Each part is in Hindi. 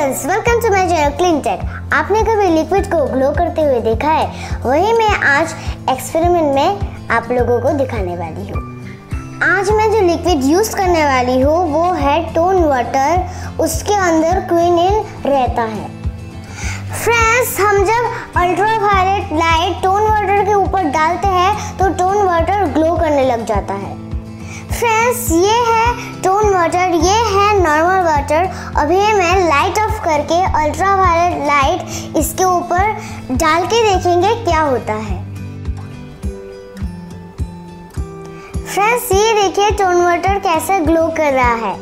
Students, welcome to my channel clean tech. आपने कभी लिक्विड को ग्लो करते हुए देखा है? वही मैं आज एक्सपेरिमेंट में आप लोगों को दिखाने वाली हूँ। आज मैं जो लिक्विड यूज़ करने वाली हूँ वो है टोन वाटर। उसके अंदर क्विनिन रहता है। फ्रेंड्स, हम जब अल्ट्रावायलेट लाइट टोन वाटर के ऊपर डालते हैं तो टोन वाटर ग्लो करने लग जाता है। फ्रेंड्स, ये है टोन वाटर, ये है नॉर्मल वाटर। अभी मैं लाइट ऑफ करके अल्ट्रावायलेट लाइट इसके ऊपर डाल के देखेंगे क्या होता है। फ्रेंड्स, ये देखिए टोन वाटर कैसे ग्लो कर रहा है।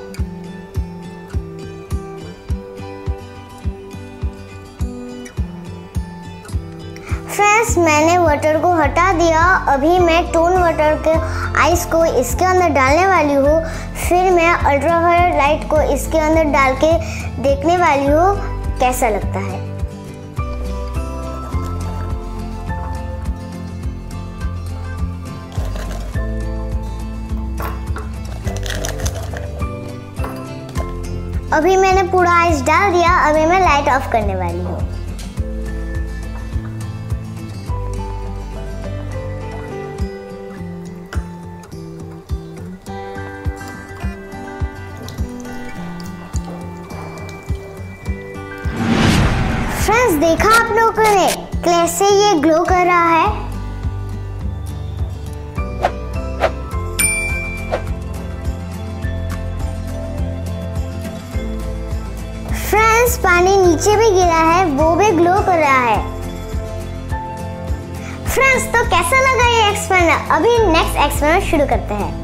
फ्रेंड्स, मैंने वाटर को हटा दिया। अभी मैं टोन वाटर के आइस को इसके अंदर डालने वाली हूँ, फिर मैं अल्ट्रावायलेट लाइट को इसके अंदर डाल के देखने वाली हूँ कैसा लगता है। अभी मैंने पूरा आइस डाल दिया। अभी मैं लाइट ऑफ करने वाली हूँ। फ्रेंड्स, देखा आप लोगों ने कैसे ये ग्लो कर रहा है। फ्रेंड्स, पानी नीचे भी गिरा है, वो भी ग्लो कर रहा है। फ्रेंड्स, तो कैसा लगा ये एक्सपेरिमेंट? अभी नेक्स्ट एक्सपेरिमेंट शुरू करते हैं।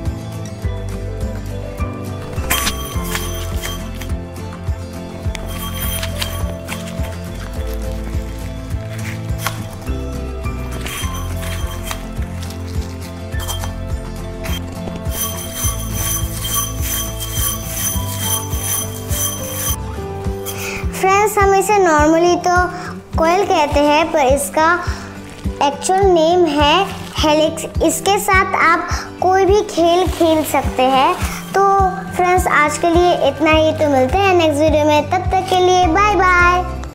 फ्रेंड्स, हम इसे नॉर्मली तो कोयल कहते हैं, पर इसका एक्चुअल नेम है हेलिक्स। इसके साथ आप कोई भी खेल खेल सकते हैं। तो फ्रेंड्स, आज के लिए इतना ही। तो मिलते हैं नेक्स्ट वीडियो में, तब तक के लिए बाय बाय।